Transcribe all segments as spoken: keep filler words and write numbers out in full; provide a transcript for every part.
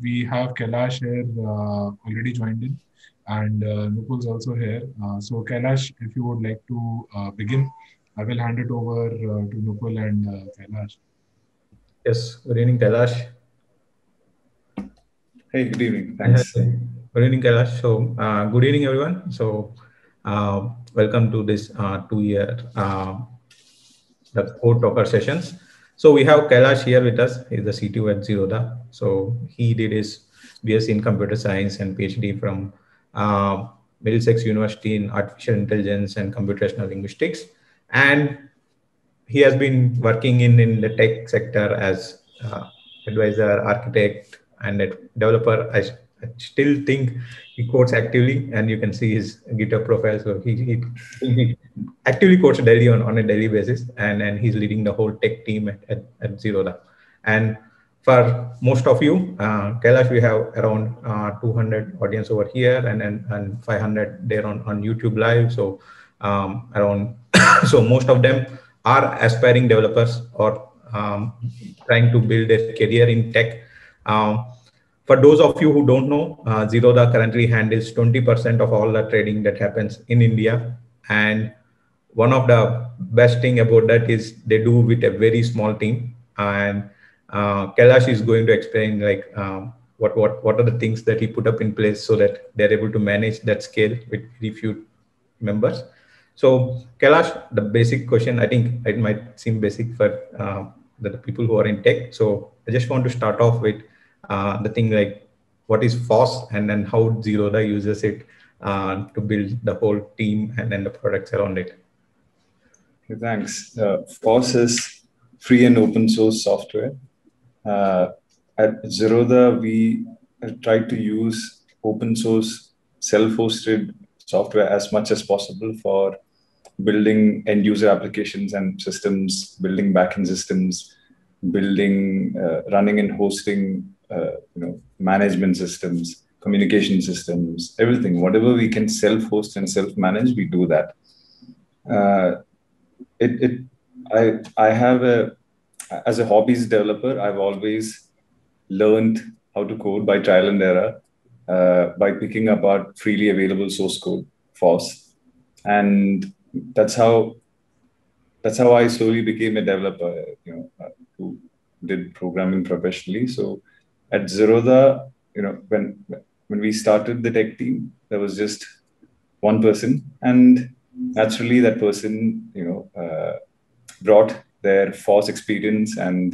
We have Kailash here uh, already joined in, and uh, Nupul is also here. Uh, so Kailash, if you would like to uh, begin, I will hand it over uh, to Nupul and uh, Kailash. Yes, good evening, Kailash. Hey, good evening. Thanks. Good evening, Kailash. So uh, good evening, everyone. So uh, welcome to this uh, two-year uh, the code talker sessions. So we have Kailash here with us. He's the C T O at Zerodha. So he did his B S c in computer science and PhD from uh, Middlesex University in artificial intelligence and computational linguistics. And he has been working in, in the tech sector as uh, advisor, architect, and a developer. I, I still think he codes actively, and you can see his GitHub profile. So he, he actively codes daily on, on a daily basis, and, and he's leading the whole tech team at, at, at Zerodha. And for most of you, uh, Kailash, we have around uh, two hundred audience over here, and, and, and five hundred there on, on YouTube Live. So um, around, so most of them are aspiring developers or um, trying to build a career in tech. Um, For those of you who don't know, uh, Zerodha currently handles twenty percent of all the trading that happens in India. And one of the best thing about that is they do with a very small team. And uh, Kailash is going to explain like um, what, what, what are the things that he put up in place so that they're able to manage that scale with very few members. So Kailash, the basic question, I think it might seem basic for uh, the people who are in tech. So I just want to start off with Uh, the thing like what is FOSS and then how Zerodha uses it uh, to build the whole team and then the products around it. Okay, thanks. Uh, FOSS is free and open source software. Uh, at Zerodha, we try to use open source self-hosted software as much as possible for building end user applications and systems, building backend systems, building, uh, running and hosting Uh, you know, management systems, communication systems, everything. Whatever we can self-host and self-manage, we do that. Uh, it, it, I, I have a, as a hobbies developer, I've always learned how to code by trial and error, uh, by picking up our freely available source code, FOSS, and that's how, that's how I slowly became a developer. You know, who did programming professionally, so. At Zerodha, you know, when when we started the tech team, there was just one person, and naturally that person, you know, uh, brought their FOSS experience and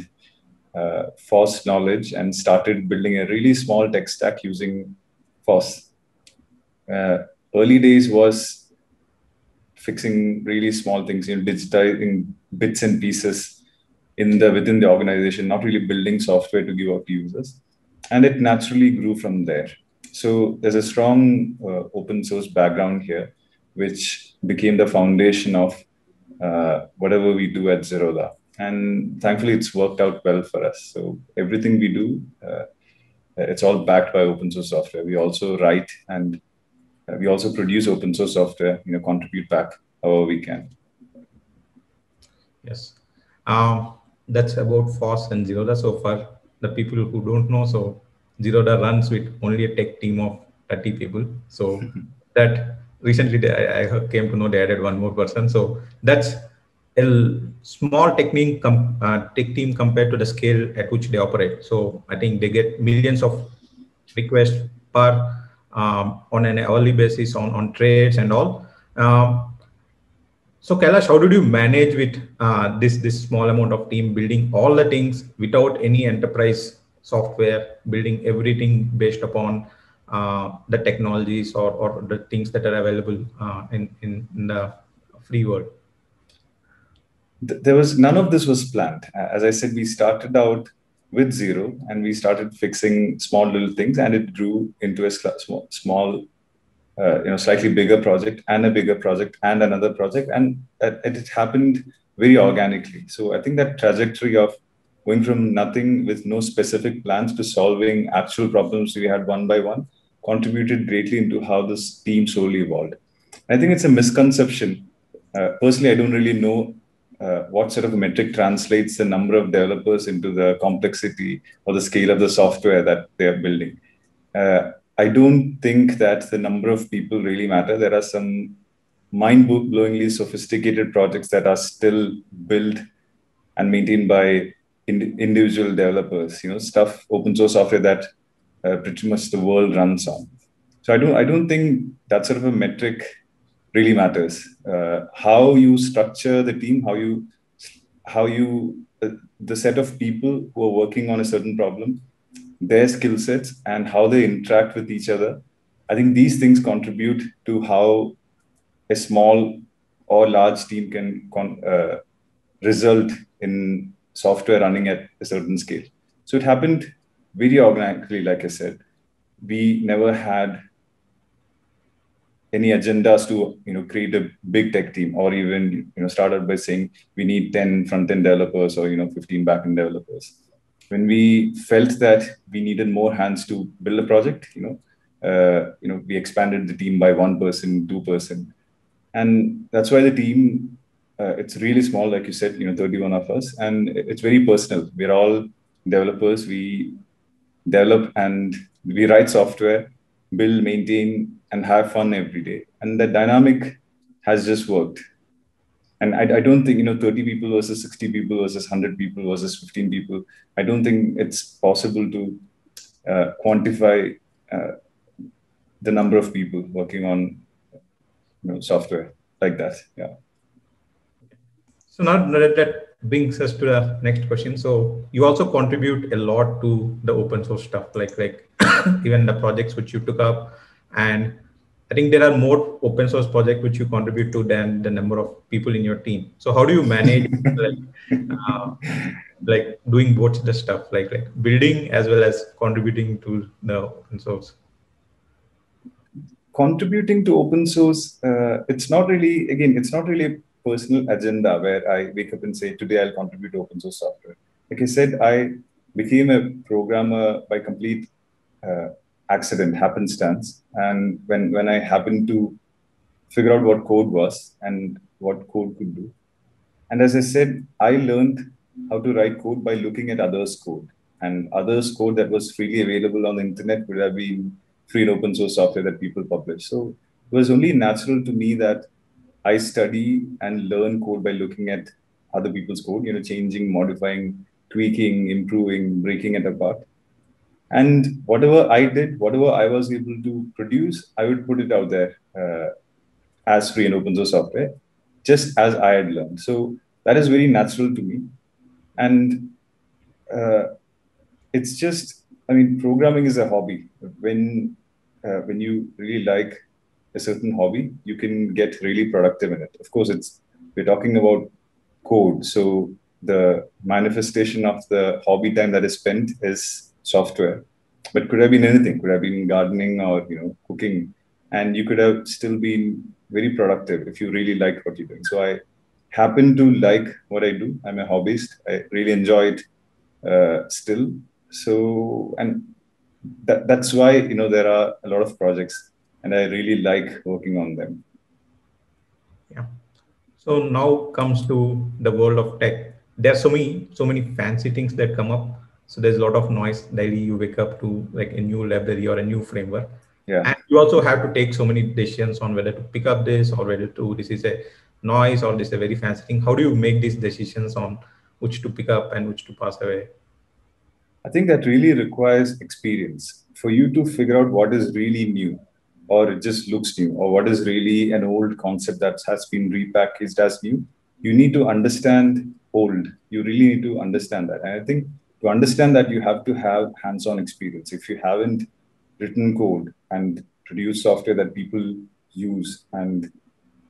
uh, FOSS knowledge and started building a really small tech stack using FOSS. Uh, early days was fixing really small things, you know, digitizing bits and pieces in the within the organization, not really building software to give out to users. And it naturally grew from there. So there's a strong uh, open source background here, which became the foundation of uh, whatever we do at Zerodha. And thankfully, it's worked out well for us. So everything we do, uh, it's all backed by open source software. We also write and we also produce open source software, you know, contribute back however we can. Yes. Um, That's about FOSS and Zerodha. So for the people who don't know, so Zerodha runs with only a tech team of thirty people. So that recently they, I came to know they added one more person. So that's a small tech team, com, uh, tech team compared to the scale at which they operate. So I think they get millions of requests per um, on an hourly basis on, on trades and all. Um, So Kailash, how did you manage with uh, this, this small amount of team, building all the things without any enterprise software, building everything based upon uh, the technologies or, or the things that are available uh, in, in, in the free world? There was none of this was planned. As I said, we started out with zero and we started fixing small little things, and it grew into a small, small Uh, you know, slightly bigger project and a bigger project and another project. And uh, it happened very organically. So I think that trajectory of going from nothing with no specific plans to solving actual problems we had one by one contributed greatly into how this team slowly evolved. I think it's a misconception. Uh, personally, I don't really know uh, what sort of a metric translates the number of developers into the complexity or the scale of the software that they are building. Uh, I don't think that the number of people really matter. There are some mind-blowingly sophisticated projects that are still built and maintained by ind- individual developers. You know, stuff, open source software that uh, pretty much the world runs on. So I don't, I don't think that sort of a metric really matters. Uh, how you structure the team, how you, how you, uh, the set of people who are working on a certain problem, their skill sets, and how they interact with each other. I think these things contribute to how a small or large team can con uh, result in software running at a certain scale. So it happened very organically, like I said. We never had any agendas to, you know, create a big tech team, or even, you know, start out by saying we need ten front-end developers or, you know, fifteen back-end developers. When we felt that we needed more hands to build a project, you know, uh, you know, we expanded the team by one person, two person, and that's why the team uh, it's really small, like you said, you know, thirty-one of us, and it's very personal. We're all developers. We develop and we write software, build, maintain, and have fun every day. And that dynamic has just worked. And I, I don't think, you know, thirty people versus sixty people versus one hundred people versus fifteen people, I don't think it's possible to uh, quantify uh, the number of people working on, you know, software like that. Yeah. So now that, that brings us to the next question. So you also contribute a lot to the open source stuff, like, like even the projects which you took up. And I think there are more open source projects which you contribute to than the number of people in your team. So how do you manage like, uh, like doing both the stuff, like, like building as well as contributing to the open source? Contributing to open source, uh, it's not really, again, it's not really a personal agenda where I wake up and say, today I'll contribute to open source software. Like I said, I became a programmer by complete uh, accident, happenstance. And when, when I happened to figure out what code was and what code could do. And as I said, I learned how to write code by looking at others' code. And others' code that was freely available on the internet would have been free and open source software that people publish. So it was only natural to me that I study and learn code by looking at other people's code, you know, changing, modifying, tweaking, improving, breaking it apart. And whatever I did, whatever I was able to produce, I would put it out there uh, as free and open source software, just as I had learned. So that is very natural to me. And uh, it's just, I mean, programming is a hobby. When, uh, when you really like a certain hobby, you can get really productive in it. Of course, it's, we're talking about code. So the manifestation of the hobby time that is spent is software, but could have been anything. Could have been gardening or, you know, cooking, and you could have still been very productive if you really liked what you're doing. So I happen to like what I do. I'm a hobbyist. I really enjoy it uh, still. So, and that, that's why, you know, there are a lot of projects and I really like working on them. Yeah. So now comes to the world of tech. There are so many, so many fancy things that come up. So there's a lot of noise daily. You wake up to like a new library or a new framework. Yeah. And you also have to take so many decisions on whether to pick up this or whether to, this is a noise or this is a very fancy thing. How do you make these decisions on which to pick up and which to pass away? I think that really requires experience for you to figure out what is really new, or it just looks new, or what is really an old concept that has been repackaged as new. You need to understand old. You really need to understand that. And I think to understand that, you have to have hands-on experience. If you haven't written code and produced software that people use, and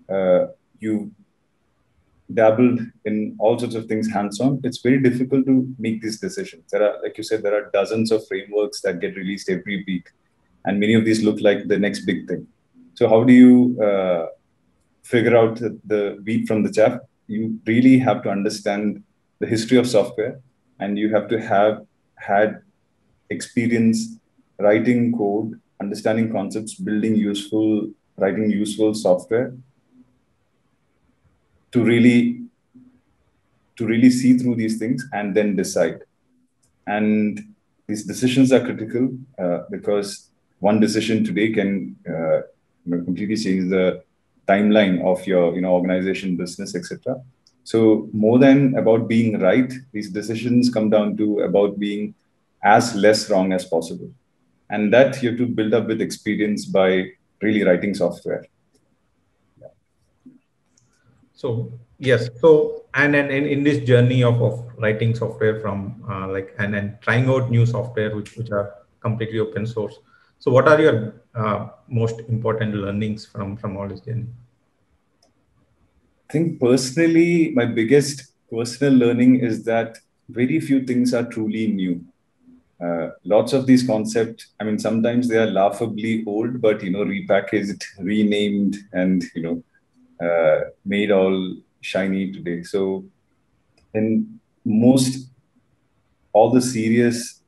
uh, you dabbled in all sorts of things hands-on, it's very difficult to make these decisions. There are, like you said, there are dozens of frameworks that get released every week, and many of these look like the next big thing. So how do you uh, figure out the wheat from the chaff? You really have to understand the history of software. And you have to have had experience writing code, understanding concepts, building useful, writing useful software to really to really see through these things and then decide. And these decisions are critical uh, because one decision today can uh, completely change the timeline of your you know, organization, business, et cetera. So more than about being right, these decisions come down to about being as less wrong as possible. And that you have to build up with experience by really writing software. Yeah. So yes, so and, and, and in this journey of, of writing software from uh, like and, and trying out new software, which, which are completely open source. So what are your uh, most important learnings from, from all this journey? I think personally, my biggest personal learning is that very few things are truly new. Uh, lots of these concepts, I mean, sometimes they are laughably old, but, you know, repackaged, renamed, and, you know, uh, made all shiny today. So in most, all the serious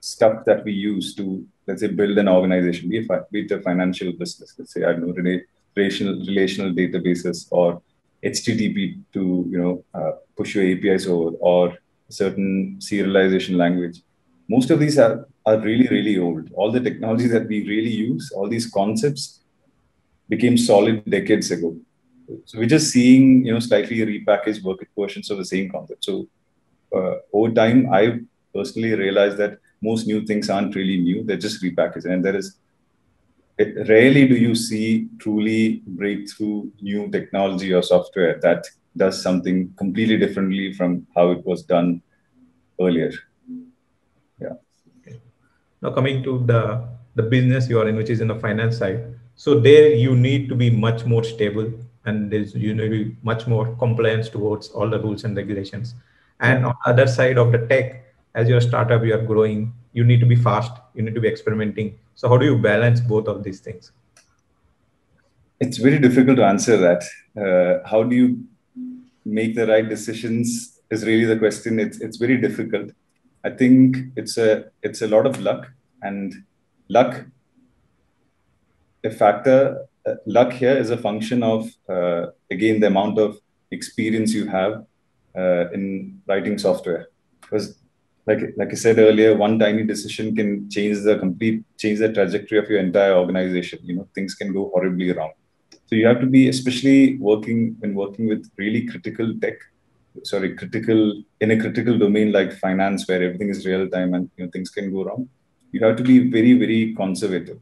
stuff that we use to, let's say, build an organization, be it a financial business, let's say, I don't know, relational, relational databases or H T T P to, you know, uh, push your A P Is over or certain serialization language. Most of these are, are really, really old. All the technologies that we really use, all these concepts became solid decades ago. So we're just seeing, you know, slightly repackaged versions of the same concept. So uh, over time, I personally realized that most new things aren't really new, they're just repackaged. And there is, it, rarely do you see truly breakthrough new technology or software that does something completely differently from how it was done earlier. Yeah. Okay. Now coming to the, the business you are in, which is in the finance side. So there you need to be much more stable and there's, you need to be much more compliance towards all the rules and regulations. And on the other side of the tech, as your startup, you are growing, you need to be fast, you need to be experimenting. So how do you balance both of these things? It's very difficult to answer that. Uh, how do you make the right decisions is really the question. It's, it's very difficult. I think it's a, it's a lot of luck and luck, a factor, uh, luck here is a function of, uh, again, the amount of experience you have uh, in writing software. Because Like, like I said earlier, one tiny decision can change the complete, change the trajectory of your entire organization. You know, things can go horribly wrong. So you have to be, especially working when working with really critical tech, sorry, critical, in a critical domain like finance, where everything is real time and you know, things can go wrong. You have to be very, very conservative.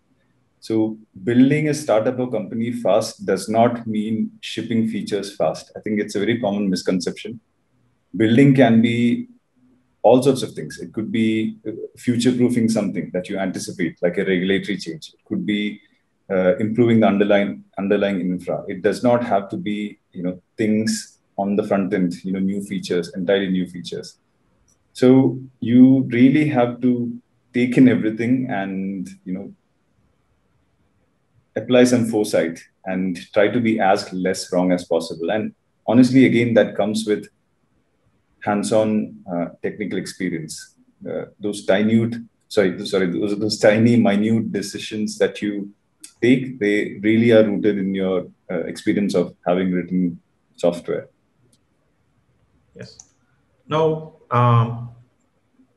So building a startup or company fast does not mean shipping features fast. I think it's a very common misconception. Building can be all sorts of things. It could be future-proofing something that you anticipate, like a regulatory change. It could be uh, improving the underlying underlying infra. It does not have to be, you know, things on the front end, you know, new features, entirely new features. So you really have to take in everything and, you know, apply some foresight and try to be as less wrong as possible. And honestly, again, that comes with hands-on uh, technical experience. Uh, those minute, sorry, sorry, those, those tiny, minute decisions that you take, they really are rooted in your uh, experience of having written software. Yes. Now, um,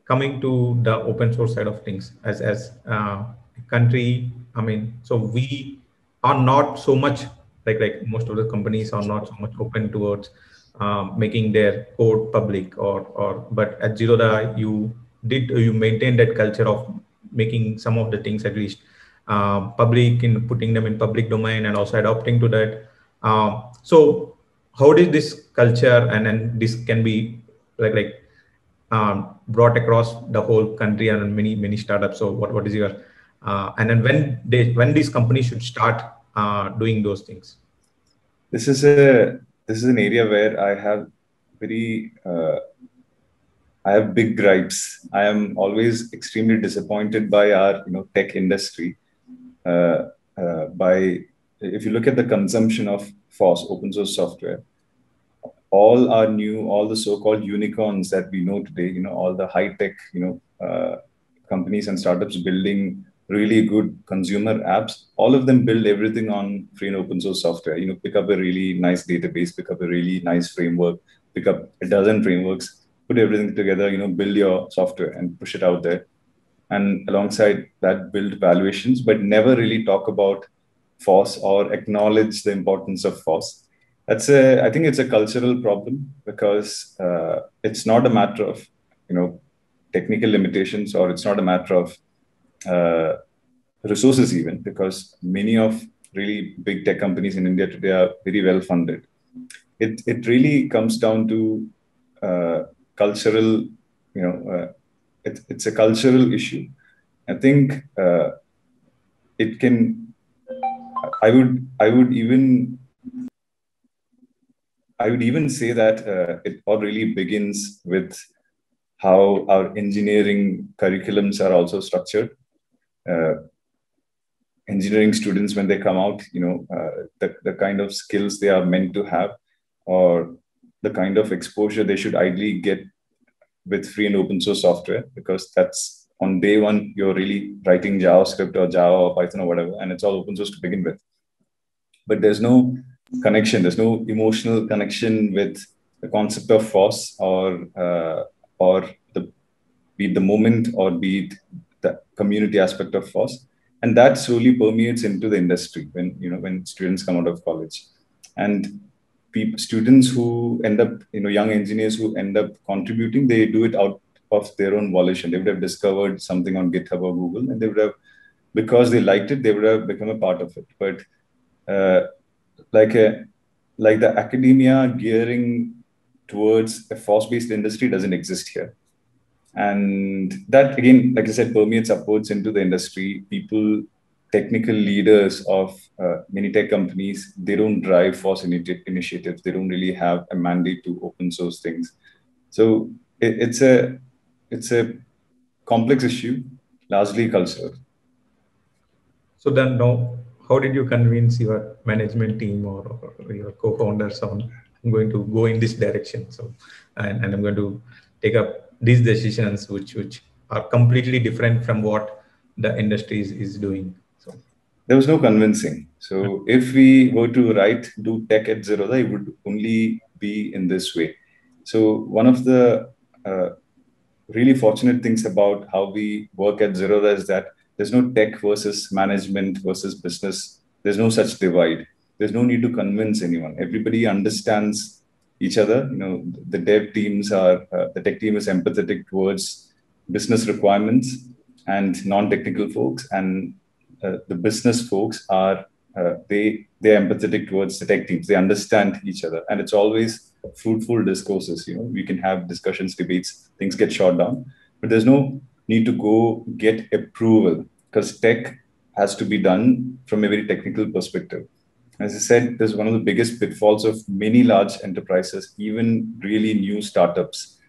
coming to the open source side of things, as as uh, a country, I mean, so we are not so much like like most of the companies are not so much open towards Um, making their code public, or or but at Zerodha you did you maintained that culture of making some of the things at least uh, public, in putting them in public domain and also adopting to that. Um, so how did this culture and and this can be like like um, brought across the whole country and many many startups? So what what is your uh, and then when they when these companies should start uh, doing those things? This is a This is an area where I have very, uh, I have big gripes. I am always extremely disappointed by our, you know, tech industry. Uh, uh, by, if you look at the consumption of FOSS, open source software, all our new, all the so-called unicorns that we know today, you know, all the high-tech, you know, uh, companies and startups building really good consumer apps, all of them build everything on free and open source software. You know, pick up a really nice database, pick up a really nice framework, pick up a dozen frameworks, put everything together, you know, build your software and push it out there. And alongside that, build valuations, but never really talk about FOSS or acknowledge the importance of FOSS. That's a, I think it's a cultural problem, because uh, it's not a matter of, you know, technical limitations, or it's not a matter of uh, resources even, because many of really big tech companies in India today are very well funded. It, it really comes down to uh, cultural, you know, uh, it, it's a cultural issue. I think uh, it can, I would, I would even, I would even say that uh, it all really begins with how our engineering curriculums are also structured. Uh, engineering students, when they come out, you know, uh, the, the kind of skills they are meant to have, or the kind of exposure they should ideally get with free and open source software, because that's on day one, you're really writing JavaScript or Java or Python or whatever, and it's all open source to begin with. But there's no connection, there's no emotional connection with the concept of FOSS, or, uh, or the, be it the moment, or be it the community aspect of FOSS. And that slowly permeates into the industry when, you know, when students come out of college. And people, students who end up, you know, young engineers who end up contributing, they do it out of their own volition. They would have discovered something on GitHub or Google, and they would have, because they liked it, they would have become a part of it. But uh, like, a, like the academia gearing towards a FOSS-based industry doesn't exist here. And that, again, like I said, permeates upwards into the industry. People, technical leaders of uh, many tech companies, they don't drive FOSS initiatives. They don't really have a mandate to open source things. So it, it's a it's a complex issue, largely cultural. So then, now, how did you convince your management team or, or your co-founders on I'm going to go in this direction? So, and, and I'm going to take up these decisions which which are completely different from what the industry is, is doing. So there was no convincing. So if we were to write do tech at Zerodha, it would only be in this way. So one of the uh, really fortunate things about how we work at Zerodha is that there's no tech versus management versus business. There's no such divide. There's no need to convince anyone. Everybody understands each other. You know, the dev teams are, uh, the tech team is empathetic towards business requirements and non-technical folks, and uh, the business folks are, uh, they, they're empathetic towards the tech teams. They understand each other, and it's always fruitful discourses. You know, we can have discussions, debates, things get shot down, but there's no need to go get approval, because tech has to be done from a very technical perspective. As I said, this is one of the biggest pitfalls of many large enterprises, even really new startups,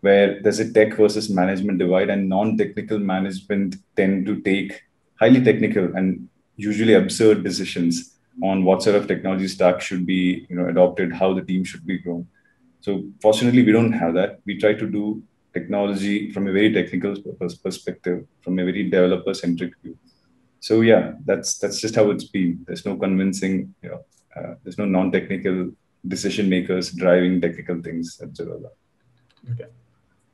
where there's a tech versus management divide, and non-technical management tend to take highly technical and usually absurd decisions on what sort of technology stack should be, you know, adopted, how the team should be grown. So fortunately, we don't have that. We try to do technology from a very technical perspective, from a very developer-centric view. So yeah, that's that's just how it's been. There's no convincing, you know, uh, there's no non-technical decision makers driving technical things at Zerodha. Okay.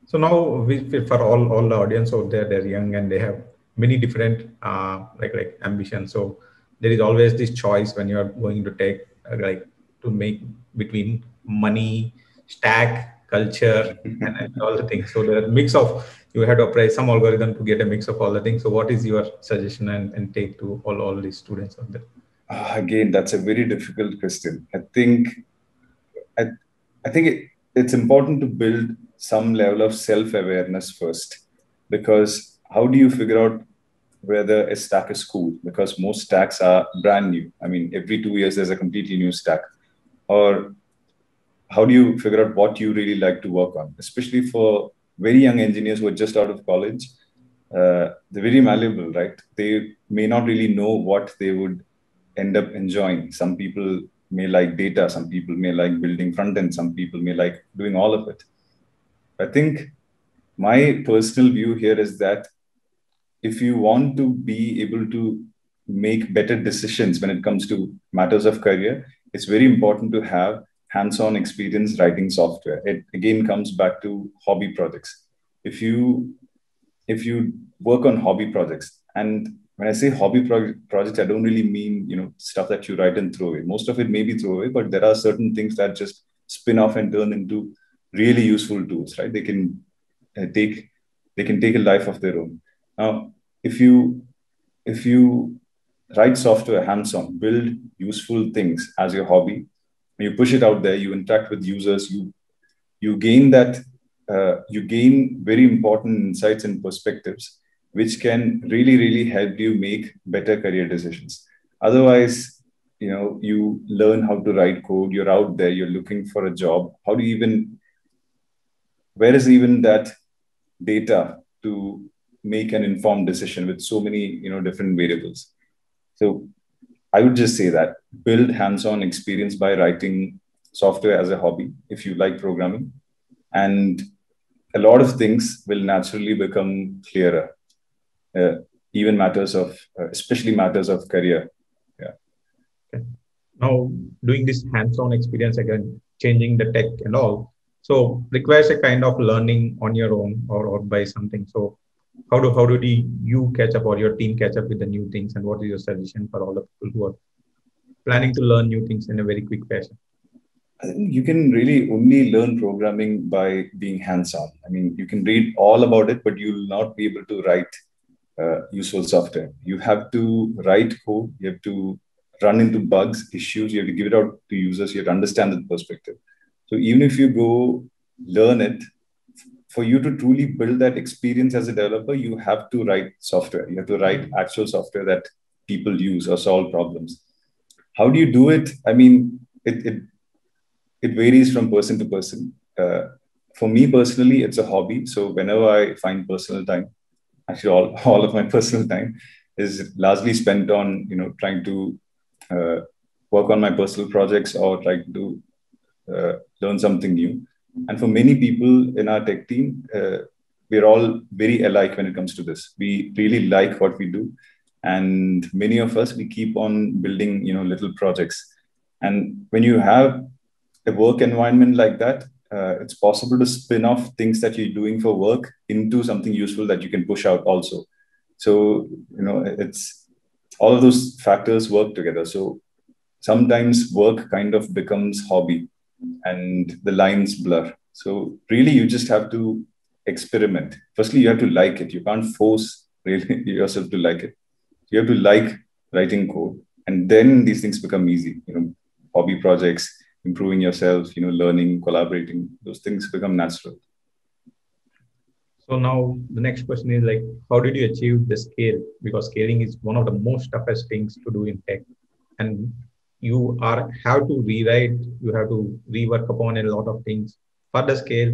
So now we, for all all the audience out there, they're young and they have many different uh, like like ambitions. So there is always this choice when you are going to take uh, like to make between money, stack, culture, and, and all the things. So the mix of, you had to apply some algorithm to get a mix of all the things. So what is your suggestion and, and take to all, all these students out there? Uh, again, that's a very difficult question. I think I, I think it, it's important to build some level of self-awareness first, because how do you figure out whether a stack is cool? Because most stacks are brand new. I mean, every two years, there's a completely new stack. Or how do you figure out what you really like to work on, especially for very young engineers who are just out of college? Uh, they're very malleable, right? They may not really know what they would end up enjoying. Some people may like data. Some people may like building front end. Some people may like doing all of it. I think my personal view here is that if you want to be able to make better decisions when it comes to matters of career, it's very important to have hands-on experience writing software. It again comes back to hobby projects. If you if you work on hobby projects, and when I say hobby pro projects, I don't really mean, you know, stuff that you write and throw away. Most of it may be throw away, but there are certain things that just spin off and turn into really useful tools, right? They can uh, take they can take a life of their own. Now, if you if you write software hands-on, build useful things as your hobby, you push it out there, you interact with users, you you gain that uh, you gain very important insights and perspectives, which can really, really help you make better career decisions. Otherwise, you know, you learn how to write code, you're out there, you're looking for a job. How do you even, where is even that data to make an informed decision with so many, you know, different variables? So I would just say that build hands-on experience by writing software as a hobby, if you like programming, and a lot of things will naturally become clearer. Uh, even matters of, uh, especially matters of career. Yeah. Okay. Now, doing this hands-on experience, again, changing the tech and all, so requires a kind of learning on your own or, or by something. So how do, how do the, you catch up or your team catch up with the new things, and what is your suggestion for all the people who are planning to learn new things in a very quick fashion? I think you can really only learn programming by being hands-on. I mean, you can read all about it, but you'll not be able to write Uh, useful software. You have to write code, you have to run into bugs, issues, you have to give it out to users, you have to understand the perspective. So even if you go learn it, for you to truly build that experience as a developer, you have to write software. You have to write actual software that people use or solve problems. How do you do it? I mean, it, it, it varies from person to person. Uh, for me personally, it's a hobby. So whenever I find personal time, actually all, all of my personal time is largely spent on, you know, trying to uh, work on my personal projects or trying to uh, learn something new. And for many people in our tech team, uh, we're all very alike when it comes to this. We really like what we do. And many of us, we keep on building, you know, little projects. And when you have a work environment like that, Uh, it's possible to spin off things that you're doing for work into something useful that you can push out also. So, you know, it's all of those factors work together. So sometimes work kind of becomes hobby and the lines blur. So really, you just have to experiment. Firstly, you have to like it. You can't force really yourself to like it. You have to like writing code, and then these things become easy, you know, hobby projects, improving yourself, you know, learning, collaborating, those things become natural. So now the next question is like, how did you achieve the scale? Because scaling is one of the most toughest things to do in tech. And you are have to rewrite, you have to rework upon a lot of things. For the scale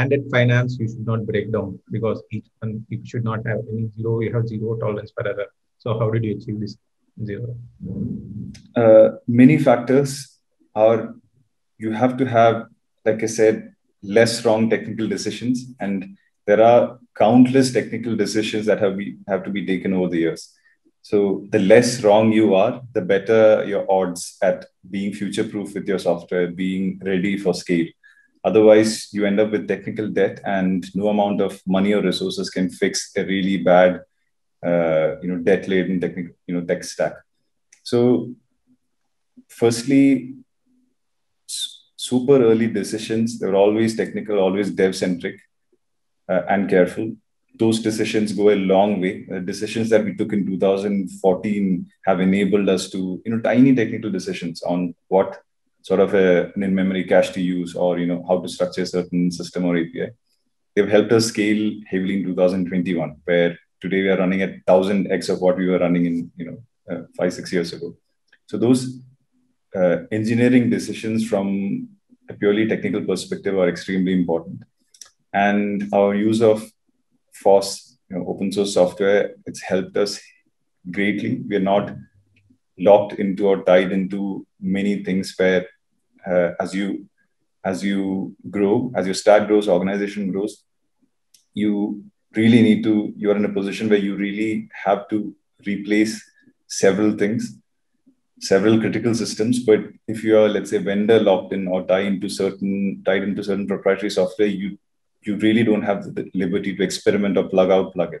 and at finance, you should not break down, because each one, you should not have any zero, you have zero tolerance per error. So how did you achieve this zero? Uh, many factors are. You have to have, like I said, less wrong technical decisions. And there are countless technical decisions that have, be, have to be taken over the years. So the less wrong you are, the better your odds at being future-proof with your software, being ready for scale. Otherwise, you end up with technical debt, and no amount of money or resources can fix a really bad, uh, you know, debt-laden technical, you know, tech stack. So firstly, super early decisions, they're always technical, always dev-centric uh, and careful. Those decisions go a long way. The decisions that we took in two thousand fourteen have enabled us to, you know, tiny technical decisions on what sort of a, an in-memory cache to use, or, you know, how to structure a certain system or A P I. They've helped us scale heavily in two thousand twenty-one, where today we are running at one thousand X of what we were running in, you know, uh, five, six years ago. So those Uh, engineering decisions from a purely technical perspective are extremely important. And our use of FOSS, you know, open source software, it's helped us greatly. We're not locked into or tied into many things where uh, as you as you grow, as your stack grows, organization grows, you really need to, you're in a position where you really have to replace several things. several critical systems, but if you are, let's say, vendor locked in or tied into certain tied into certain proprietary software, you you really don't have the liberty to experiment or plug out, plug in.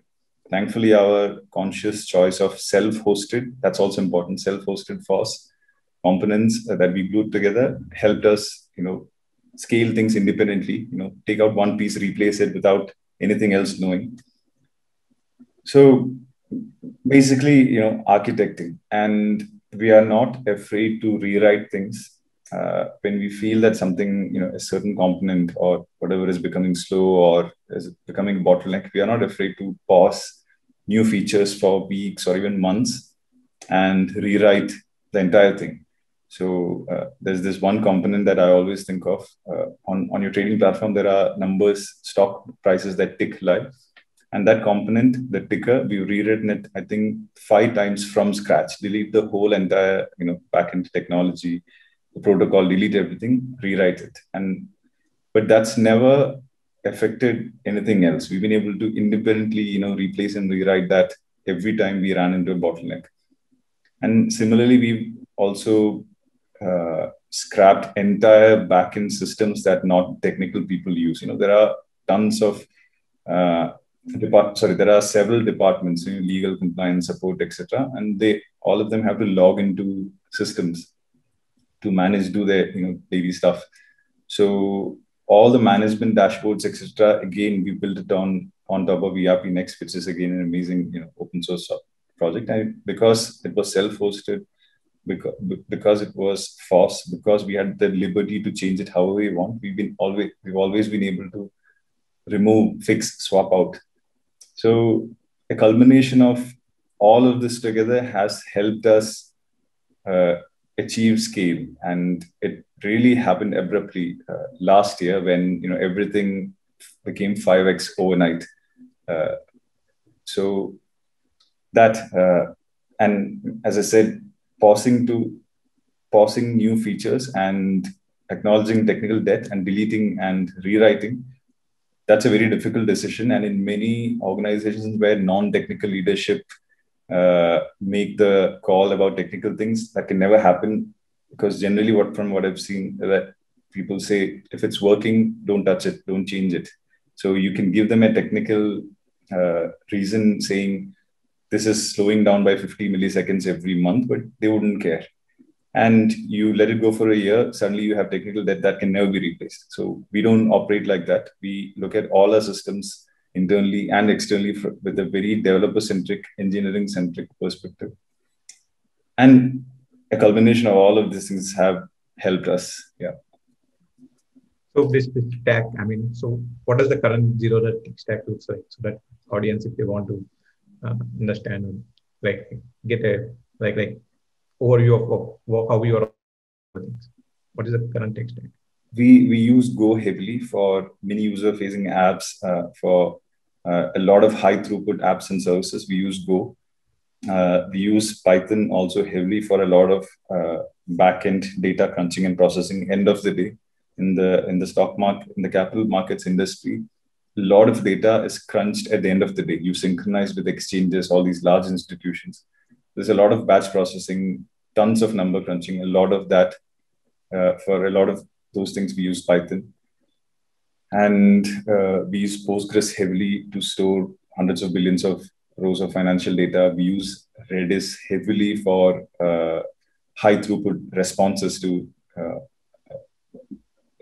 Thankfully, our conscious choice of self-hosted, that's also important, self-hosted FOSS components that we glued together helped us, you know, scale things independently, you know, take out one piece, replace it without anything else knowing. So basically, you know, architecting, and we are not afraid to rewrite things uh, when we feel that something, you know, a certain component or whatever is becoming slow or is becoming a bottleneck. We are not afraid to pause new features for weeks or even months and rewrite the entire thing. So uh, there's this one component that I always think of uh, on, on your trading platform. There are numbers, stock prices that tick live. And that component, the ticker, we've rewritten it, I think, five times from scratch. Delete the whole entire, you know, backend technology, the protocol, delete everything, rewrite it. And but that's never affected anything else. We've been able to independently, you know, replace and rewrite that every time we ran into a bottleneck. And similarly, we've also uh, scrapped entire backend systems that not technical people use. You know, there are tons of uh, Depart sorry, there are several departments, you know, legal, compliance, support, et cetera, and they all of them have to log into systems to manage, do their, you know, daily stuff. So all the management dashboards, et cetera, again, we built it on on top of E R P Next, which is again an amazing, you know, open source project. And because it was self-hosted, because because it was FOSS, because we had the liberty to change it however we want, we've been always we've always been able to remove, fix, swap out. So a culmination of all of this together has helped us uh, achieve scale, and it really happened abruptly uh, last year when, you know, everything became five X overnight. Uh, so that uh, and as I said, pausing to pausing new features and acknowledging technical debt and deleting and rewriting. That's a very difficult decision, and in many organizations where non-technical leadership uh, make the call about technical things, that can never happen, because generally, what from what I've seen, that people say, if it's working, don't touch it, don't change it. So you can give them a technical uh, reason saying this is slowing down by fifty milliseconds every month, but they wouldn't care. And you let it go for a year, suddenly you have technical debt that can never be replaced. So we don't operate like that. We look at all our systems internally and externally for, with a very developer-centric, engineering-centric perspective. And a culmination of all of these things have helped us, yeah. So this stack, I mean, so what does the current Zerodha stack looks like? So that audience, if they want to uh, understand and like get a, like, like, overview of how we are. What is the current tech stack? We we use Go heavily for many user-facing apps. Uh, for uh, a lot of high-throughput apps and services, we use Go. Uh, we use Python also heavily for a lot of uh, back-end data crunching and processing. End of the day, in the in the stock market, in the capital markets industry, a lot of data is crunched at the end of the day. You synchronize with exchanges, all these large institutions. There's a lot of batch processing, tons of number crunching, a lot of that. Uh, for a lot of those things, we use Python. And uh, we use Postgres heavily to store hundreds of billions of rows of financial data. We use Redis heavily for uh, high throughput responses to uh,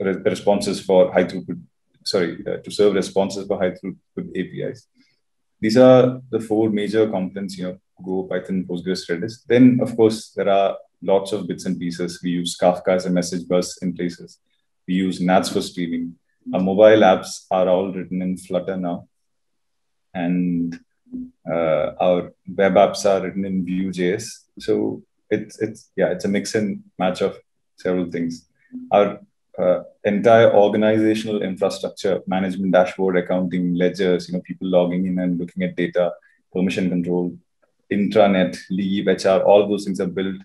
re responses for high throughput, sorry, uh, to serve responses for high throughput A P Is. These are the four major components, you know, Go, Python, Postgres, Redis. Then, of course, there are lots of bits and pieces. We use Kafka as a message bus in places. We use Nats for streaming. Our mobile apps are all written in Flutter now. And uh, our web apps are written in Vue.js. So it's, it's, yeah, it's a mix and match of several things. Our uh, entire organizational infrastructure, management dashboard, accounting, ledgers, you know, people logging in and looking at data, permission control, intranet, leave, H R, all those things are built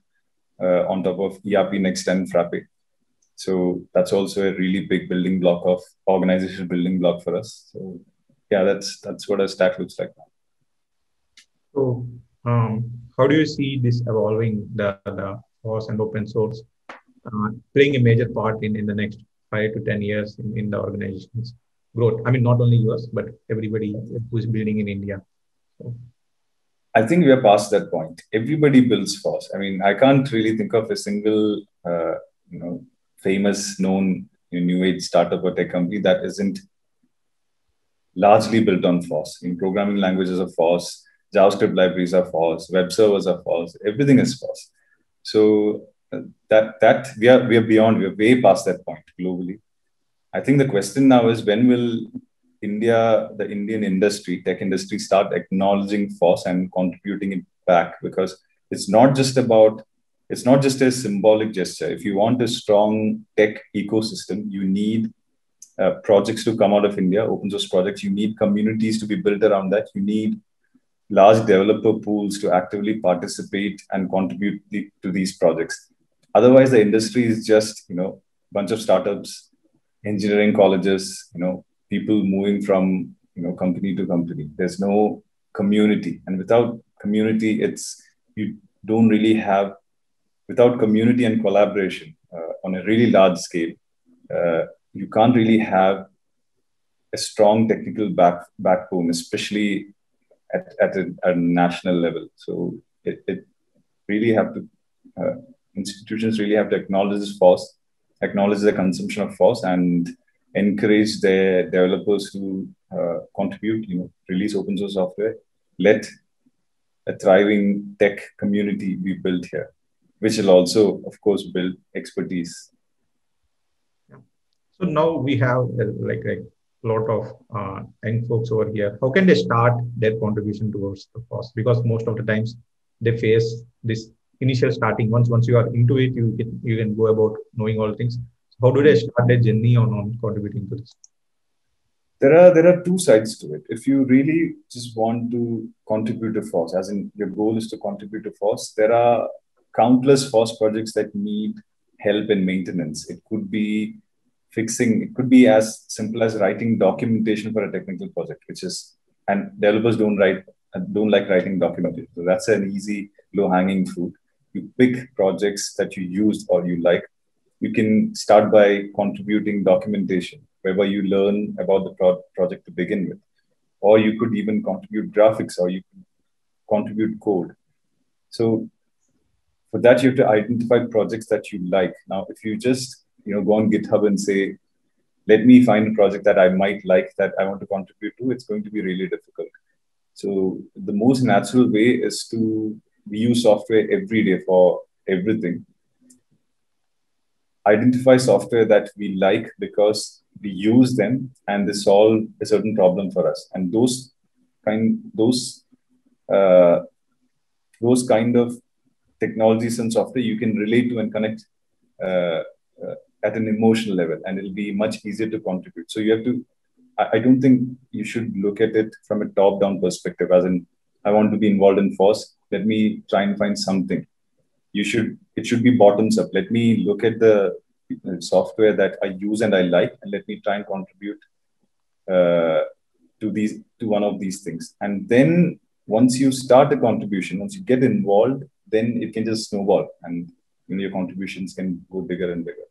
uh, on top of E R P Next and Frappe. So that's also a really big building block of organizational building block for us. So yeah, that's that's what our stack looks like now. So um, how do you see this evolving, the, the FOSS and open source uh, playing a major part in, in the next five to ten years in, in the organization's growth. I mean, not only yours, but everybody who's building in India. So. I think we are past that point. Everybody builds FOSS. I mean, I can't really think of a single, uh, you know, famous known you know, new age startup or tech company that isn't largely built on FOSS. In programming languages are FOSS, JavaScript libraries are FOSS, web servers are FOSS, everything is FOSS. So that that we are we are beyond, we are way past that point globally. I think the question now is, when will India, the Indian industry, tech industry, start acknowledging FOSS and contributing it back? Because it's not just about, it's not just a symbolic gesture. If you want a strong tech ecosystem, you need Uh, projects to come out of India, open source projects. You need communities to be built around that. You need large developer pools to actively participate and contribute the, to these projects. Otherwise, the industry is just, you know, bunch of startups, engineering colleges, you know, people moving from, you know, company to company. There's no community. And without community, it's, you don't really have, without community and collaboration uh, on a really large scale, uh, you can't really have a strong technical back, backbone, especially at, at, a, at a national level. So it, it really have to, uh, institutions really have to acknowledge FOSS, acknowledge the consumption of FOSS, and encourage their developers to uh, contribute, you know, release open source software, let a thriving tech community be built here, which will also, of course, build expertise. So now we have uh, like a lot of uh, young folks over here. How can they start their contribution towards the FOSS? Because most of the times they face this initial starting. Once once you are into it, you can you can go about knowing all things. So how do they start their journey on, on contributing to this? There are there are two sides to it. If you really just want to contribute to FOSS, as in your goal is to contribute to FOSS, there are countless FOSS projects that need help and maintenance. It could be fixing, it could be as simple as writing documentation for a technical project, which is, and developers don't write, don't like writing documentation. So that's an easy low-hanging fruit. You pick projects that you use or you like. You can start by contributing documentation, whereby you learn about the pro project to begin with. Or you could even contribute graphics, or you could contribute code. So for that, you have to identify projects that you like. Now, if you just you know, go on GitHub and say, let me find a project that I might like, that I want to contribute to, it's going to be really difficult. So the most natural way is to use software every day for everything. Identify software that we like because we use them and they solve a certain problem for us. And those kind, those, uh, those kind of technologies and software you can relate to and connect uh, uh, at an emotional level, and it'll be much easier to contribute. So you have to, I, I don't think you should look at it from a top-down perspective, as in, I want to be involved in FOSS, let me try and find something. You should, it should be bottoms up. Let me look at the software that I use and I like, and let me try and contribute uh, to these, to one of these things. And then once you start a contribution, once you get involved, then it can just snowball, and you know, your contributions can go bigger and bigger.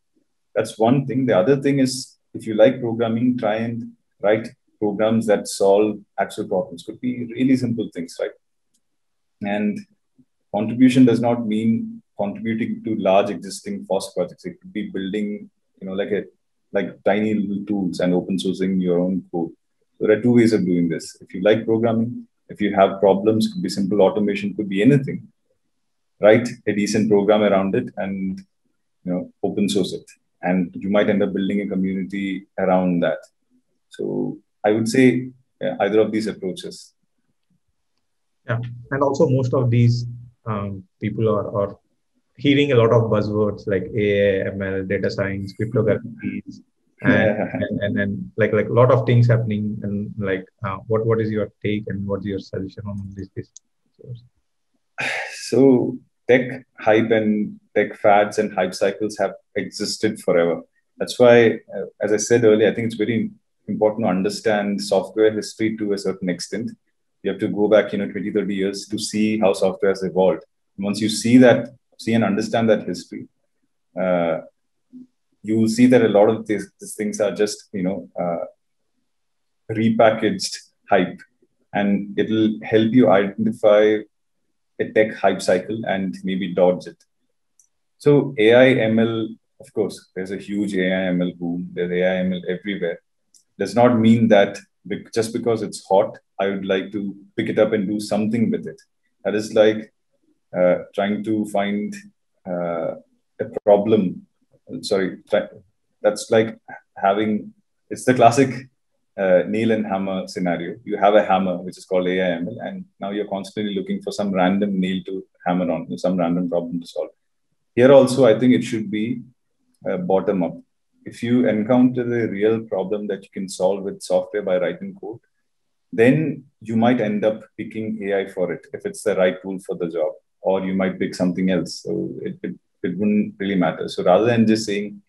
That's one thing. The other thing is, if you like programming, try and write programs that solve actual problems. Could be really simple things, right? And contribution does not mean contributing to large existing FOSS projects. It could be building, you know, like a like tiny little tools and open sourcing your own code. So there are two ways of doing this. If you like programming, if you have problems, could be simple automation, could be anything. Write a decent program around it and, you know, open source it. And you might end up building a community around that. So I would say yeah, either of these approaches. Yeah, and also most of these um, people are, are hearing a lot of buzzwords like A I, M L, data science, cryptography, and, yeah. and, and, and like like a lot of things happening. And like, uh, what what is your take and what's your solution on this? this? So tech hype and tech fads and hype cycles have existed forever. That's why, uh, as I said earlier, I think it's very important to understand software history to a certain extent. You have to go back, you know, twenty, thirty years to see how software has evolved. And once you see that see and understand that history, uh, you will see that a lot of these, these things are just, you know, uh, repackaged hype, and it'll help you identify a tech hype cycle and maybe dodge it. So A I M L, of course, there's a huge A I M L boom. There's A I M L everywhere. Does not mean that just because it's hot, I would like to pick it up and do something with it. That is like uh, trying to find uh, a problem. Sorry, try, that's like having, it's the classic uh, nail and hammer scenario. You have a hammer, which is called A I M L, and now you're constantly looking for some random nail to hammer on, some random problem to solve. Here also, I think it should be uh, bottom up. If you encounter a real problem that you can solve with software by writing code, then you might end up picking A I for it if it's the right tool for the job, or you might pick something else. So it, it, it wouldn't really matter. So rather than just saying,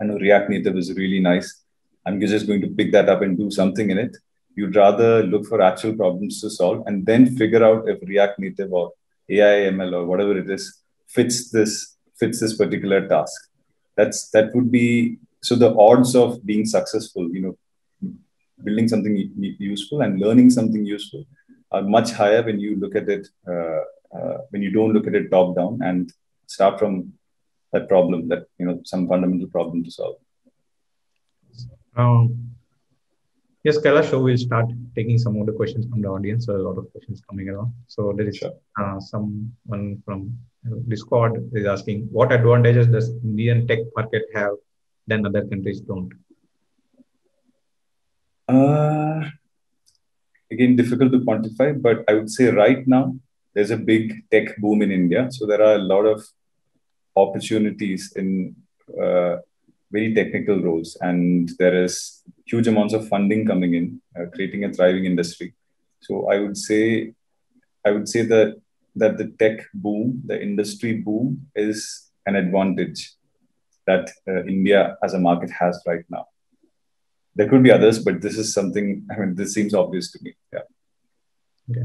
I know React Native is really nice, I'm just going to pick that up and do something in it, you'd rather look for actual problems to solve and then figure out if React Native or A I M L or whatever it is fits this, fits this particular task. That's, that would be, so the odds of being successful, you know, building something useful and learning something useful are much higher when you look at it, uh, uh, when you don't look at it top down and start from that problem, that, you know, some fundamental problem to solve. Um, yes, Kailash, so we'll start taking some of the questions from the audience. So a lot of questions coming around. So there is sure. uh, someone from Discord is asking, what advantages does Indian tech market have than other countries don't? Uh, again, difficult to quantify, but I would say right now there's a big tech boom in India. So there are a lot of opportunities in uh, very technical roles, and there is huge amounts of funding coming in, uh, creating a thriving industry. So I would say, I would say that that the tech boom, the industry boom is an advantage that uh, India as a market has right now. There could be others, but this is something, I mean, this seems obvious to me. Yeah. Okay.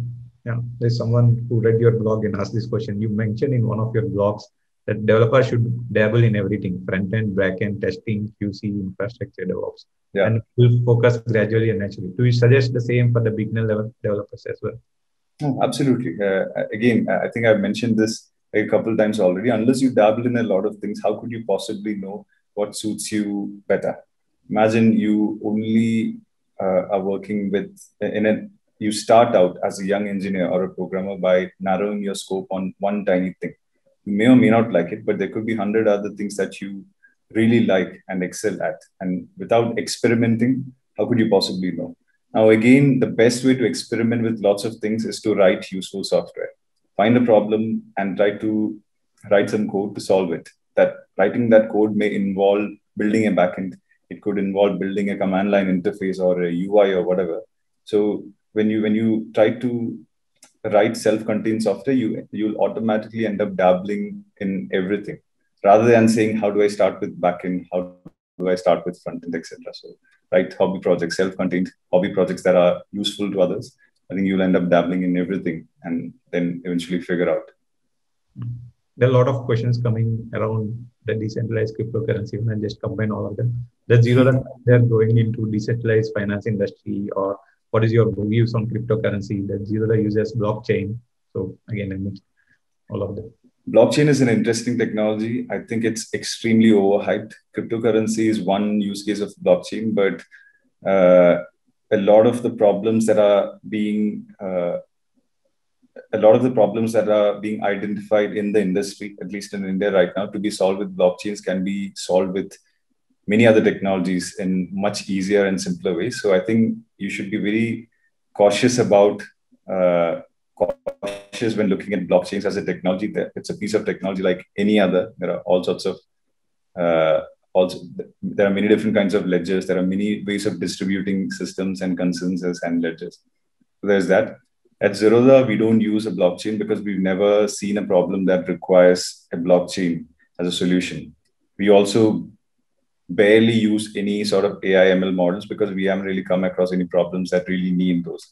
Yeah. There's someone who read your blog and asked this question. You mentioned in one of your blogs that developers should dabble in everything, front-end, back-end, testing, Q C, infrastructure, DevOps, yeah. and will focus gradually and naturally. Do you suggest the same for the beginner level developers as well? Oh, absolutely. Uh, again, I think I've mentioned this a couple of times already. Unless you dabble in a lot of things, how could you possibly know what suits you better? Imagine you only uh, are working with, in a, you start out as a young engineer or a programmer by narrowing your scope on one tiny thing. You may or may not like it, but there could be a hundred other things that you really like and excel at. And without experimenting, how could you possibly know? Now, again, the best way to experiment with lots of things is to write useful software. Find a problem and try to write some code to solve it. That writing that code may involve building a backend. It could involve building a command line interface or a U I or whatever. So when you when you try to write self-contained software, you you'll automatically end up dabbling in everything, rather than saying, how do I start with backend? How do I start with front-end, et cetera. So right, hobby projects, self-contained hobby projects that are useful to others. I think you'll end up dabbling in everything and then eventually figure out. There are a lot of questions coming around the decentralized cryptocurrency, and just combine all of them. The Zerodha, they're going into decentralized finance industry, or what is your views on cryptocurrency? The Zerodha uses blockchain. So again, I mixed all of them. Blockchain is an interesting technology. I think it's extremely overhyped. Cryptocurrency is one use case of blockchain, but uh, a lot of the problems that are being uh, a lot of the problems that are being identified in the industry, at least in India right now, to be solved with blockchains can be solved with many other technologies in much easier and simpler ways. So I think you should be very cautious about. Uh, cautious when looking at blockchains as a technology. It's a piece of technology like any other. There are all sorts of, uh, also, there are many different kinds of ledgers. There are many ways of distributing systems and consensus and ledgers. So there's that. At Zerodha, we don't use a blockchain because we've never seen a problem that requires a blockchain as a solution. We also barely use any sort of A I M L models because we haven't really come across any problems that really need those.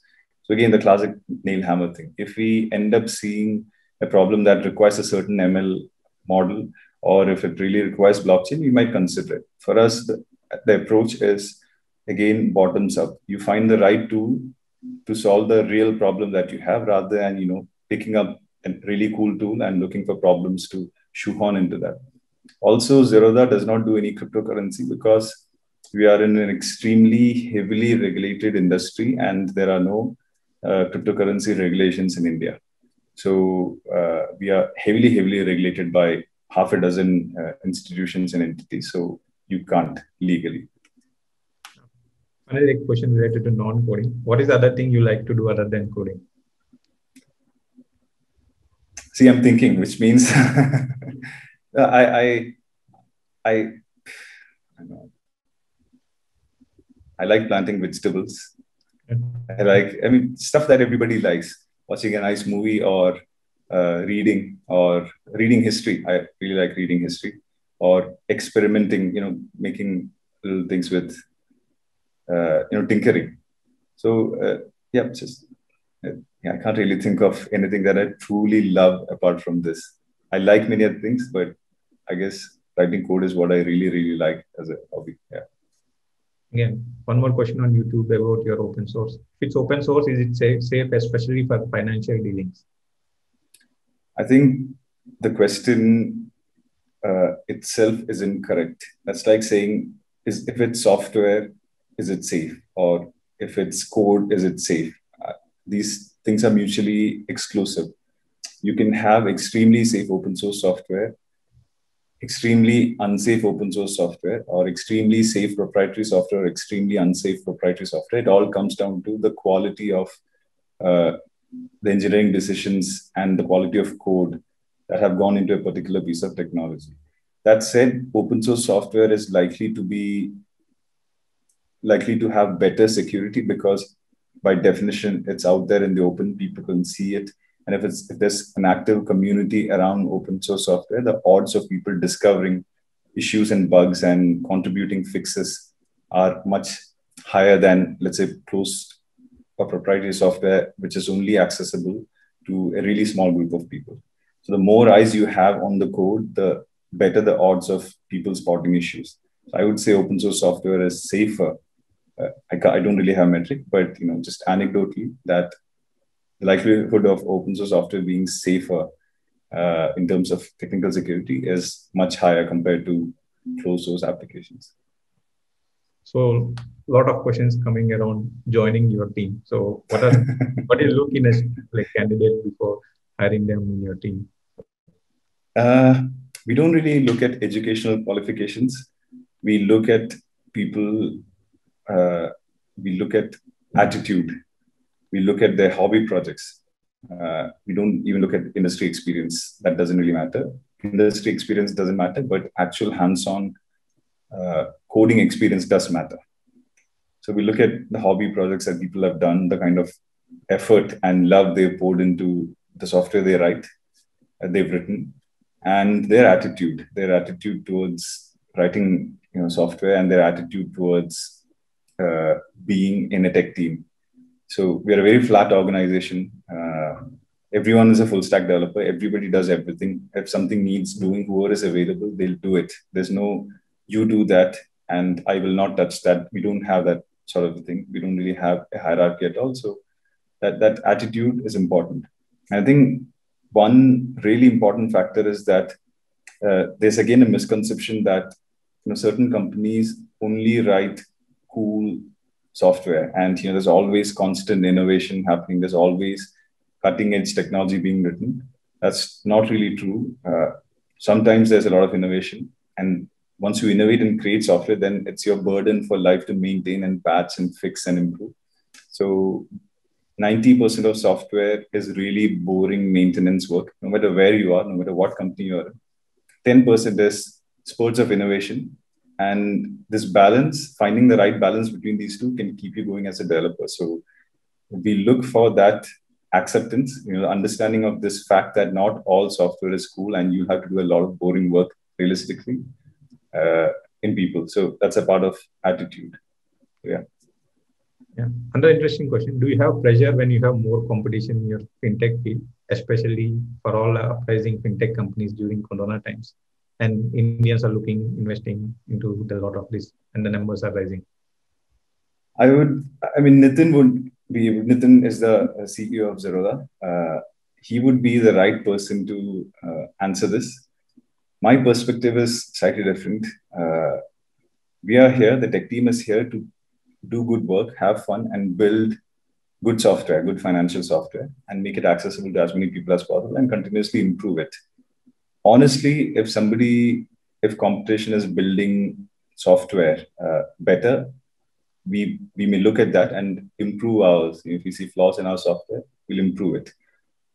So again, the classic nail hammer thing. If we end up seeing a problem that requires a certain M L model, or if it really requires blockchain, you might consider it. For us, the, the approach is, again, bottoms up. You find the right tool to solve the real problem that you have, rather than, you know, picking up a really cool tool and looking for problems to shoehorn into that. Also, Zerodha does not do any cryptocurrency because we are in an extremely heavily regulated industry and there are no uh, cryptocurrency regulations in India. So uh, we are heavily, heavily regulated by half a dozen uh, institutions and entities. So you can't legally. Another question related to non-coding. What is the other thing you like to do other than coding? See, I'm thinking, which means I, I, I, I like planting vegetables. Okay. I like, I mean, stuff that everybody likes. Watching a nice movie, or uh, reading, or reading history. I really like reading history, or experimenting. You know, making little things with. Uh, you know, tinkering. So, uh, yeah, just, uh, yeah, I can't really think of anything that I truly love apart from this. I like many other things, but I guess writing code is what I really, really like as a hobby. Yeah. Again, one more question on YouTube about your open source. If it's open source, is it safe, safe especially for financial dealings? I think the question uh, itself is incorrect. That's like saying, is if it's software, is it safe? Or if it's code, is it safe? Uh, these things are mutually exclusive. You can have extremely safe open source software, extremely unsafe open source software, or extremely safe proprietary software, or extremely unsafe proprietary software. It all comes down to the quality of uh, the engineering decisions and the quality of code that have gone into a particular piece of technology. That said, open source software is likely to be likely to have better security because by definition, it's out there in the open, people can see it. And if, it's, if there's an active community around open source software, the odds of people discovering issues and bugs and contributing fixes are much higher than, let's say, closed or proprietary software, which is only accessible to a really small group of people. So the more eyes you have on the code, the better the odds of people spotting issues. So I would say open source software is safer. Uh, I, I don't really have a metric, but you know, just anecdotally, that the likelihood of open source software being safer uh, in terms of technical security is much higher compared to closed source applications. So, a lot of questions coming around joining your team. So, what are what do you look in a like candidate before hiring them in your team? Uh, we don't really look at educational qualifications. We look at people. Uh, we look at attitude, we look at their hobby projects. Uh, we don't even look at industry experience. That doesn't really matter. Industry experience doesn't matter, but actual hands-on uh, coding experience does matter. So we look at the hobby projects that people have done, the kind of effort and love they've poured into the software they write, uh, they've written, and their attitude, their attitude towards writing, you know, software, and their attitude towards Uh, being in a tech team. So we are a very flat organization. Uh, everyone is a full stack developer. Everybody does everything. If something needs doing, whoever is available, they'll do it. There's no, you do that and I will not touch that. We don't have that sort of thing. We don't really have a hierarchy at all. So that, that attitude is important. And I think one really important factor is that uh, there's again a misconception that you know certain companies only write cool software, and you know there's always constant innovation happening. There's always cutting edge technology being written. That's not really true. Uh, sometimes there's a lot of innovation, and once you innovate and create software, then it's your burden for life to maintain and patch and fix and improve. So ninety percent of software is really boring maintenance work, no matter where you are, no matter what company you are in. ten percent is spurts of innovation. And this balance, finding the right balance between these two, can keep you going as a developer. So we look for that acceptance, you know, understanding of this fact that not all software is cool and you have to do a lot of boring work realistically uh, in people. So that's a part of attitude. Yeah. Yeah. Another interesting question. Do you have pressure when you have more competition in your fintech field? especially for all uprising fintech companies during Corona times. And Indians are looking, investing into a lot of this, and the numbers are rising. I would, I mean, Nitin would be, Nitin is the C E O of Zerodha. Uh, he would be the right person to uh, answer this. My perspective is slightly different. Uh, we are here, the tech team is here to do good work, have fun, and build good software, good financial software, and make it accessible to as many people as possible and continuously improve it. Honestly, if somebody, if competition is building software uh, better, we, we may look at that and improve ours. If we see flaws in our software, we'll improve it.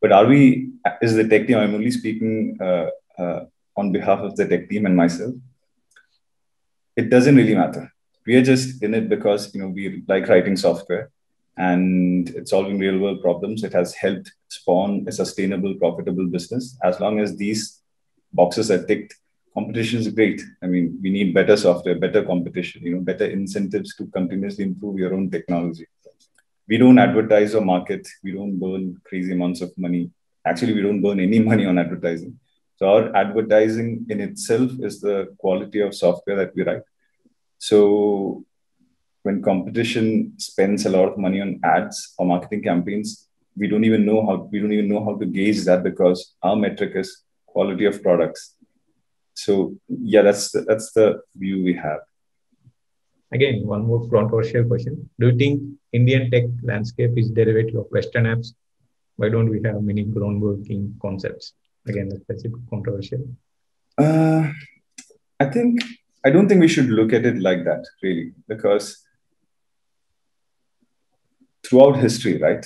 But are we, as the tech team, I'm only speaking uh, uh, on behalf of the tech team and myself, it doesn't really matter. We are just in it because, you know, we like writing software and it's solving real world problems. It has helped spawn a sustainable, profitable business. As long as these boxes are ticked, competition is great. I mean, we need better software, better competition, you know, better incentives to continuously improve your own technology. We don't advertise or market. We don't burn crazy amounts of money. Actually, we don't burn any money on advertising. So our advertising in itself is the quality of software that we write. So when competition spends a lot of money on ads or marketing campaigns, we don't even know how we don't even know how to gauge that, because our metric is quality of products. So yeah, that's the, that's the view we have. Again, one more controversial question: do you think Indian tech landscape is derivative of Western apps? Why don't we have many groundbreaking concepts? Again, that's basically controversial. Uh, I think. I don't think we should look at it like that, really, because throughout history, right,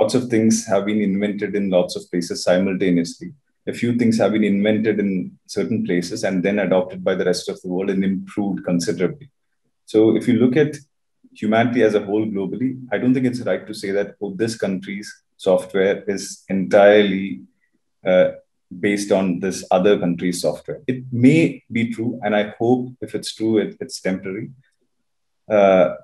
lots of things have been invented in lots of places simultaneously. A few things have been invented in certain places and then adopted by the rest of the world and improved considerably. So if you look at humanity as a whole globally, I don't think it's right to say that, oh, this country's software is entirely uh, based on this other country's software. It may be true, and I hope if it's true, it, it's temporary. Uh,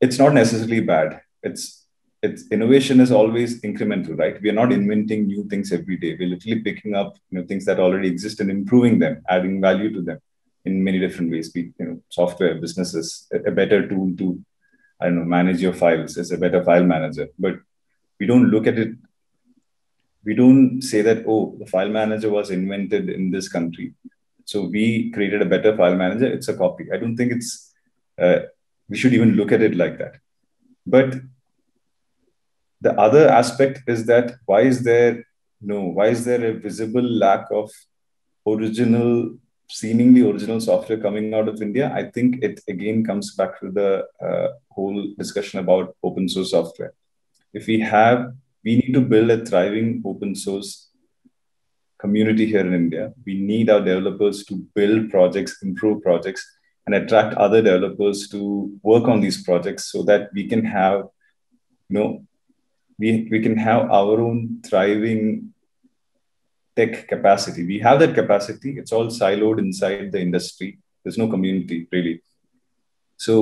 it's not necessarily bad. It's, it's innovation is always incremental, right? We are not inventing new things every day. We're literally picking up, you know, things that already exist and improving them, adding value to them in many different ways. We, you know, software, businesses, a better tool to, I don't know, manage your files. It's a better file manager, but we don't look at it. We don't say that, oh, the file manager was invented in this country, so we created a better file manager. It's a copy. I don't think it's, uh, we should even look at it like that. But the other aspect is that why is there no, why is there a visible lack of original, seemingly original software coming out of India? I think it again comes back to the uh, whole discussion about open source software. If we have We need to build a thriving open source community here in India. We need our developers to build projects, improve projects, and attract other developers to work on these projects so that we can have, you know, we, we can have our own thriving tech capacity. We have that capacity. It's all siloed inside the industry. There's no community, really. So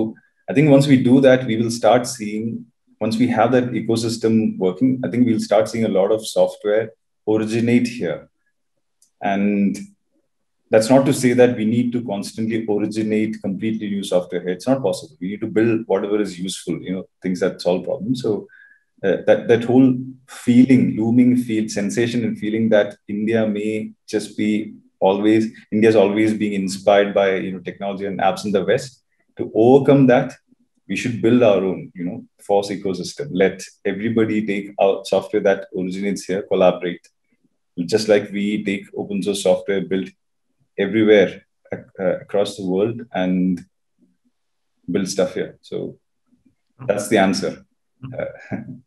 I think once we do that, we will start seeing, once we have that ecosystem working, I think we'll start seeing a lot of software originate here. And that's not to say that we need to constantly originate completely new software here. It's not possible. We need to build whatever is useful, you know, things that solve problems. So uh, that, that whole feeling, looming feel, sensation and feeling that India may just be always, India's always being inspired by, you know, technology and apps in the West, to overcome that, we should build our own, you know, FOSS ecosystem. Let everybody take our software that originates here, collaborate. Just like we take open source software built everywhere uh, across the world and build stuff here. So that's the answer uh,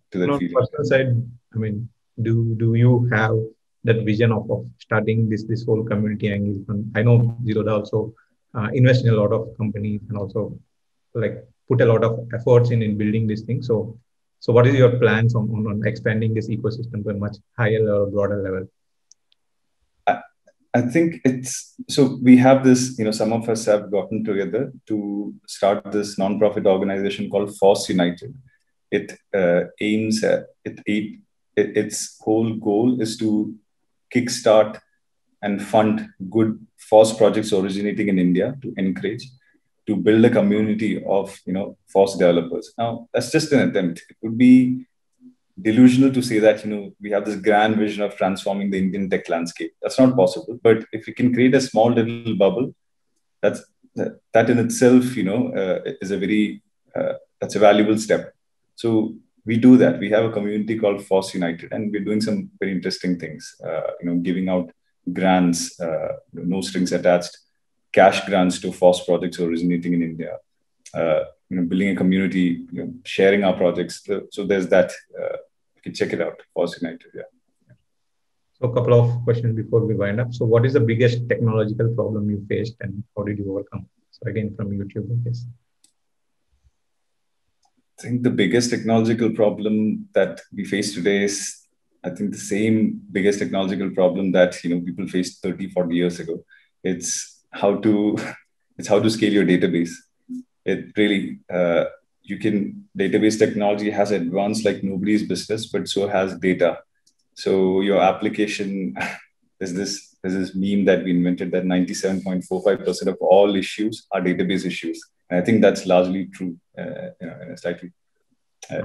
to that. On the personal side, I mean, do, do you have that vision of, of starting this, this whole community angle? And I know Zerodha also uh, invests in a lot of companies and also like, put a lot of efforts in, in building this thing. So, so what is your plans on, on, on expanding this ecosystem to a much higher or broader level? I, I think it's, so we have this, you know, some of us have gotten together to start this nonprofit organization called FOSS United. It uh, aims at, it, it it, its whole goal is to kickstart and fund good FOSS projects originating in India, to encourage, to build a community of, you know, FOSS developers. Now, that's just an attempt. It would be delusional to say that, you know, we have this grand vision of transforming the Indian tech landscape. That's not possible. But if we can create a small little bubble, that's, that, that in itself, you know, uh, is a very, uh, that's a valuable step. So we do that. We have a community called FOSS United, and we're doing some very interesting things, uh, you know, giving out grants, uh, no strings attached, cash grants to FOSS projects originating in India, uh, you know, building a community, you know, sharing our projects. So there's that. Uh, you can check it out, FOSS United. Yeah. So a couple of questions before we wind up. So what is the biggest technological problem you faced, and how did you overcome? So again, from YouTube, I guess. I think the biggest technological problem that we face today is, I think, the same biggest technological problem that, you know, people faced thirty, forty years ago. It's how to, it's how to scale your database. It really, uh, you can, database technology has advanced like nobody's business, but so has data. So your application, there's this, there's this meme that we invented that ninety-seven point four five percent of all issues are database issues. And I think that's largely true, uh, you know, in a slightly, uh,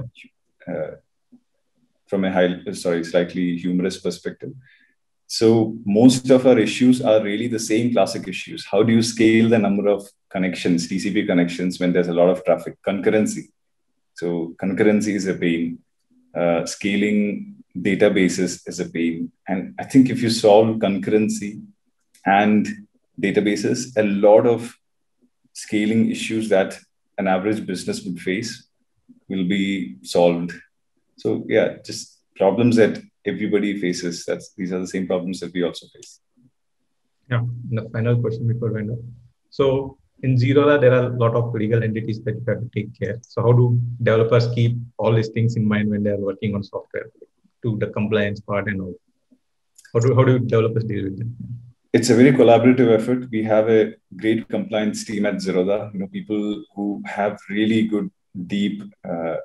uh, from a high, sorry, slightly humorous perspective. So most of our issues are really the same classic issues. How do you scale the number of connections, T C P connections, when there's a lot of traffic? Concurrency. So concurrency is a pain. Uh, scaling databases is a pain. And I think if you solve concurrency and databases, a lot of scaling issues that an average business would face will be solved. So yeah, just problems that everybody faces. That's, these are the same problems that we also face. Yeah, and the final question before we end up. So in Zerodha, there are a lot of legal entities that you have to take care. So how do developers keep all these things in mind when they're working on software, to the compliance part and all? How do, how do developers deal with them? It's a very collaborative effort. We have a great compliance team at Zerodha. You know, people who have really good deep uh,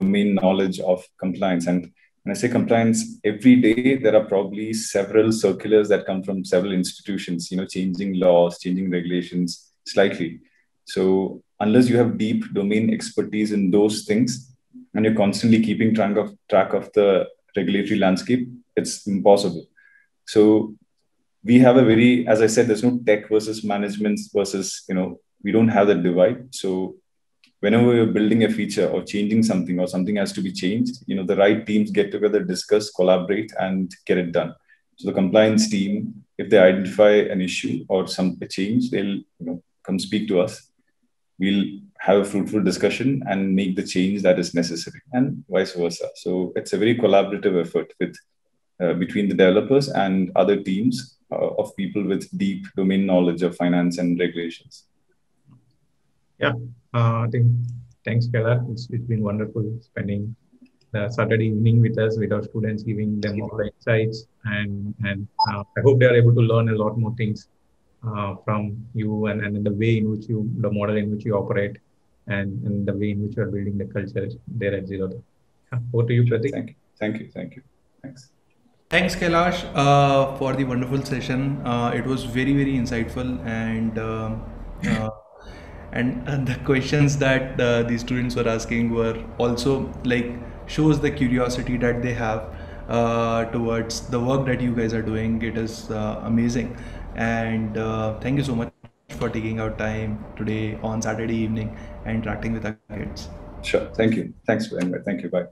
domain knowledge of compliance. And when I say compliance, every day there are probably several circulars that come from several institutions, you know, changing laws, changing regulations slightly. So unless you have deep domain expertise in those things, and you're constantly keeping track of, track of the regulatory landscape, it's impossible. So we have a very, as I said, there's no tech versus management versus, you know, we don't have that divide. So whenever you're building a feature or changing something, or something has to be changed, you know, the right teams get together, discuss, collaborate, and get it done. So the compliance team, if they identify an issue or some a change, they'll, you know, come speak to us. We'll have a fruitful discussion and make the change that is necessary, and vice versa. So it's a very collaborative effort with uh, between the developers and other teams uh, of people with deep domain knowledge of finance and regulations. Yeah. Uh, I think, thanks, Kailash. It's, it's been wonderful spending the Saturday evening with us, with our students, giving them all the insights. And, and uh, I hope they are able to learn a lot more things uh, from you, and, and the way in which you, the model in which you operate, and, and the way in which you are building the culture there at Zerodha. Yeah. Over to you, Pratik. Thank you. Thank you. Thank you. Thanks. Thanks, Kailash, uh, for the wonderful session. Uh, it was very, very insightful, and uh, uh, And, and the questions that uh, the students were asking were also like shows the curiosity that they have uh, towards the work that you guys are doing. It is uh, amazing. And uh, thank you so much for taking out time today on Saturday evening and interacting with our kids. Sure. Thank you. Thanks for having me. Thank you. Bye.